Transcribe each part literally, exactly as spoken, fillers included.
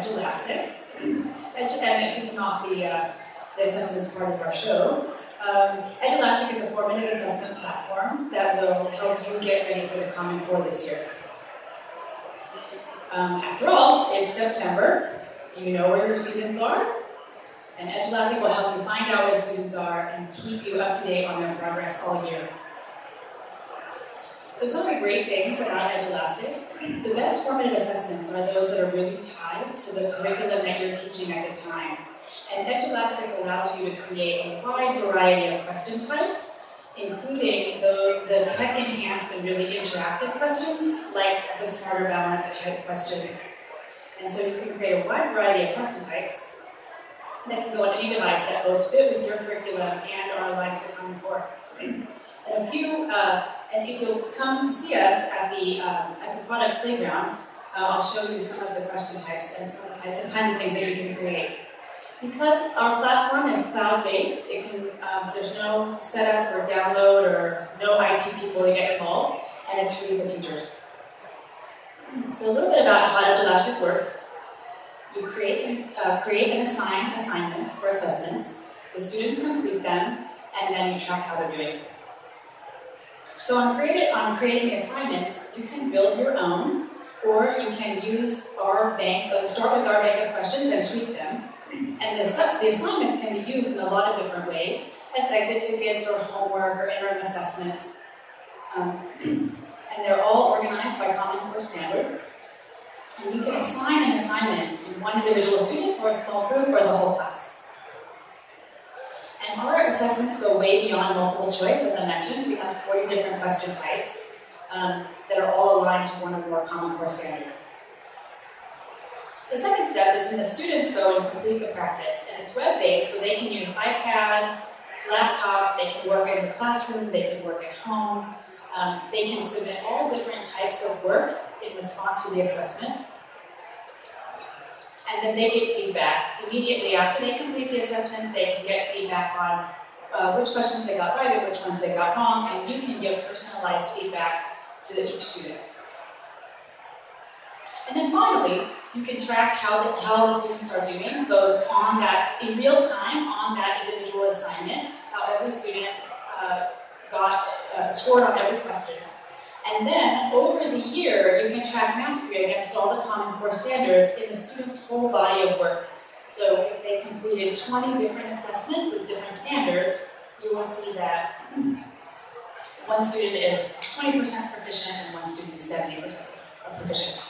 Edulastic. And kicking off the, uh, the system as part of our show. Um, Edulastic is a formative assessment platform that will help you get ready for the Common Core this year. Um, after all, it's September. Do you know where your students are? And Edulastic will help you find out where students are and keep you up to date on their progress all year. So some of the great things about Edulastic, the best formative assessments are those that are really tied to the curriculum that you're teaching at the time. And Edulastic allows you to create a wide variety of question types, including the, the tech-enhanced and really interactive questions, like the Smarter Balance type questions. And so you can create a wide variety of question types that can go on any device that both fit with your curriculum and are aligned to the Common Core. And if you uh, and if you'll come to see us at the um, at the product playground, uh, I'll show you some of the question types and some of the kinds of things that you can create. Because our platform is cloud-based, it can um, there's no setup or download or no I T people to get involved, and it's free for teachers. So a little bit about how Edulastic works: you create uh, create and assign assignments or assessments. The students complete them, and then you track how they're doing. So on, created, on creating assignments, you can build your own, or you can use our bank, or start with our bank of questions and tweak them. And the, the assignments can be used in a lot of different ways, as exit tickets or homework or interim assessments. Um, and they're all organized by Common Core standard. And you can assign an assignment to one individual student or a small group or the whole class. And our assessments go way beyond multiple choice. As I mentioned, we have forty different question types um, that are all aligned to one or more Common Core standards. The second step is when the students go and complete the practice, and it's web-based, so they can use iPad, laptop, they can work in the classroom, they can work at home, um, they can submit all different types of work in response to the assessment. And then they get feedback. Immediately after they complete the assessment, they can get feedback on uh, which questions they got right and which ones they got wrong, and you can give personalized feedback to each student. And then finally, you can track how the, how the students are doing, both on that, in real time, on that individual assignment, how every student uh, got uh, scored on every question. And then, over the year, you can track mastery against all the Common Core standards in the student's whole body of work. So if they completed twenty different assessments with different standards, you will see that one student is twenty percent proficient and one student is seventy percent proficient.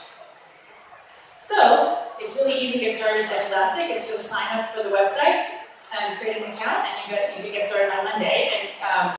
So, it's really easy to get started with Edulastic. It's just sign up for the website and create an account, and you get, you get started on Monday. And, um,